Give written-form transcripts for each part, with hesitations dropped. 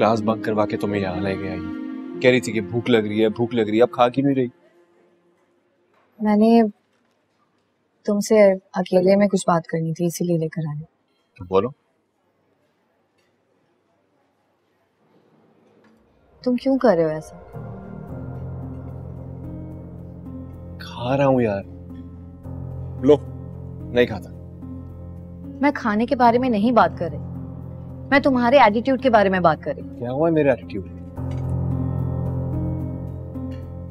Class bunk करवा के तुम्हें यहाँ ले गया। कह रही थी कि भूख लग रही है, अब खा क्यों नहीं रही? मैंने तुमसे अकेले में कुछ बात करनी थी, इसीलिए लेकर आई। तो बोलो, तुम क्यों कर रहे हो ऐसा? खा रहा हूँ यार। लो, नहीं खाता। मैं खाने के बारे में नहीं बात कर रही, मैं तुम्हारे एटीट्यूड के बारे में बात कर रही। क्या हुआ मेरे एटीट्यूड?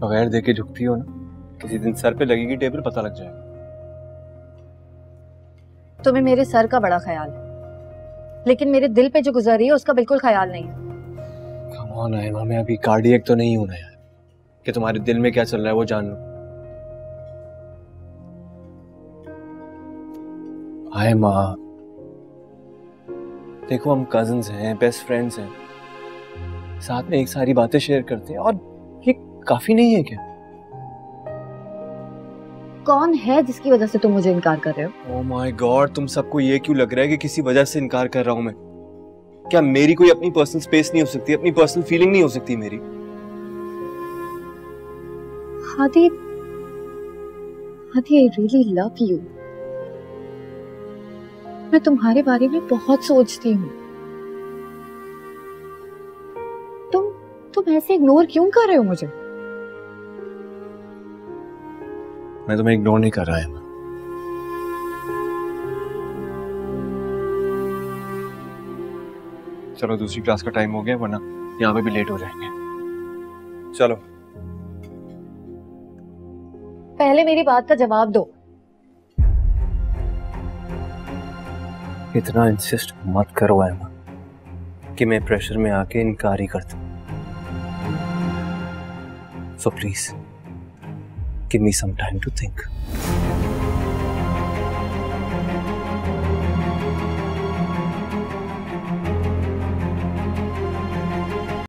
बगैर देखे झुकती हो ना, किसी दिन सर पे लगेगी टेबल, पता लग जाएगा। तुम्हें मेरे सर का बड़ा ख्याल है, लेकिन मेरे दिल पे जो गुजर रही है उसका बिल्कुल ख्याल नहीं है। कम ऑन आयमा, मैं अभी कार्डियक तो नहीं हूं ना यार कि तुम्हारे दिल में क्या चल रहा है वो जान लूं। आयमा देखो, हम कजिन्स हैं, बेस्ट फ्रेंड्स हैं, साथ में एक सारी बातें शेयर करते हैं, और ये काफी नहीं है क्या? कौन है जिसकी वजह से तुम मुझे इनकार कर रहे हो? ओह माय गॉड, तुम सबको ये क्यों लग रहा है कि किसी वजह से इनकार कर रहा हूं मैं? क्या मेरी कोई अपनी पर्सनल स्पेस नहीं हो सकती, अपनी पर्सनल फीलिंग नहीं हो सकती मेरी? Hadi, Hadi, I really love you. मैं तुम्हारे बारे में बहुत सोचती हूँ। तुम ऐसे इग्नोर क्यों कर रहे हो मुझे? मैं तुम्हें इग्नोर नहीं कर रहा है। चलो, दूसरी क्लास का टाइम हो गया, वरना यहाँ पे भी लेट हो जाएंगे। चलो, पहले मेरी बात का जवाब दो। इतना इंसिस्ट मत करो एमा कि मैं प्रेशर में आके इनकार ही करता। So please, give me some time to think.